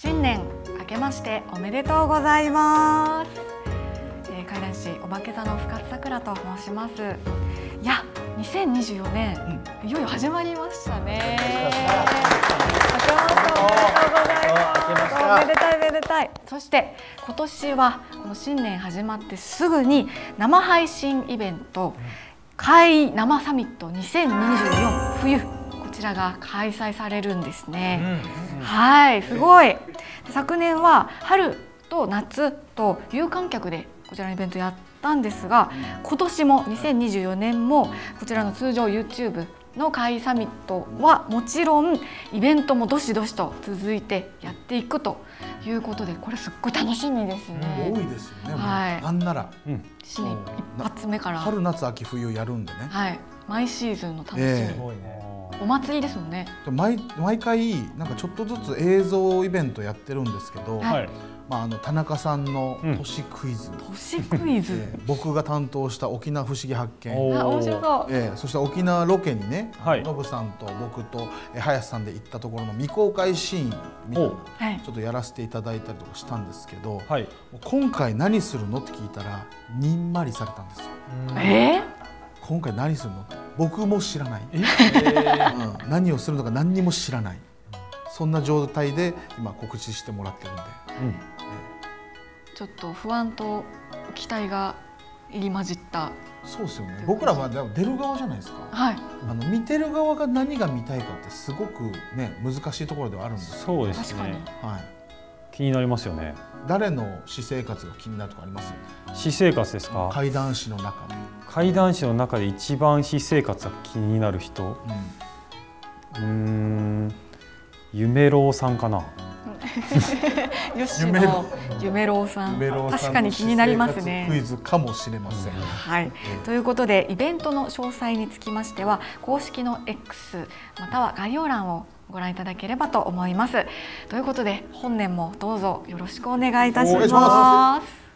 新年明けましておめでとうございます。海南市おばけ座の深津さくらと申します。いや、2024年、いよいよ始まりましたね。おめでたいめでたい。そして今年はこの新年始まってすぐに生配信イベント開生サミット2024冬、こちらが開催されるんですね。はい、すごい。昨年は春と夏と有観客でこちらのイベントやったんですが、今年も2024年もこちらの通常 YouTube の開サミットはもちろんイベントもどしどしと続いてやっていくということで、これすっごい楽しみですね。多いですよね。はい。なんなら新年一発目から春夏秋冬やるんでね。はい。毎シーズンの楽しみ。お祭りですもんね。毎回なんかちょっとずつ映像イベントやってるんですけど、まあ田中さんの都市クイズ、僕が担当した沖縄不思議発見、そして沖縄ロケにね、ノブさんと僕と林さんで行ったところの未公開シーンみたいなのをちょっとやらせていただいたりとかしたんですけど、今回何するのって聞いたらにんまりされたんですよ。今回何するの？僕も知らない。何をするのか何にも知らない。そんな状態で今告知してもらってるんで。ちょっと不安と期待が入り混じった。そうですよね。僕らは出る側じゃないですか。はい。見てる側が何が見たいかってすごくね難しいところではあるんです。そうですね。はい。気になりますよね。誰の私生活が気になるとかあります？私生活ですか？怪談師の中で。怪談師の中で一番私生活が気になる人。夢郎さんかな。吉野夢郎さん。確かに気になりますね。クイズかもしれません。はい。ということでイベントの詳細につきましては公式の X または概要欄をご覧いただければと思います。ということで本年もどうぞよろしくお願いいたします。